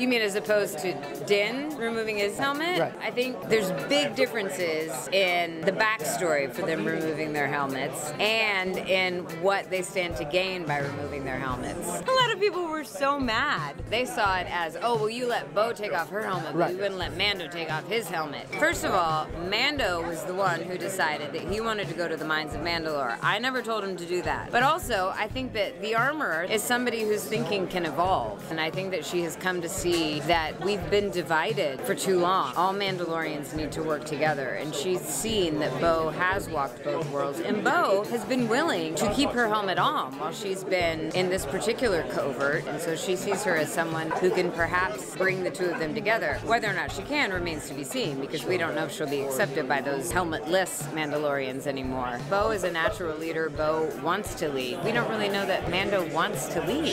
You mean as opposed to Din removing his helmet? Right. I think there's big differences in the backstory for them removing their helmets and in what they stand to gain by removing their helmets. A lot of people were so mad. They saw it as, oh, well, you let Bo take off her helmet, but right. You wouldn't let Mando take off his helmet. First of all, Mando was the one who decided that he wanted to go to the mines of Mandalore. I never told him to do that. But also, I think that the Armorer is somebody whose thinking can evolve. And I think that she has come to see that we've been divided for too long. All Mandalorians need to work together. And she's seen that Bo has walked both worlds. And Bo has been willing to keep her helmet on while she's been in this particular covert. And so she sees her as someone who can perhaps bring the two of them together. Whether or not she can remains to be seen, because we don't know if she'll be accepted by those helmetless Mandalorians anymore. Bo is a natural leader. Bo wants to lead. We don't really know that Mando wants to lead.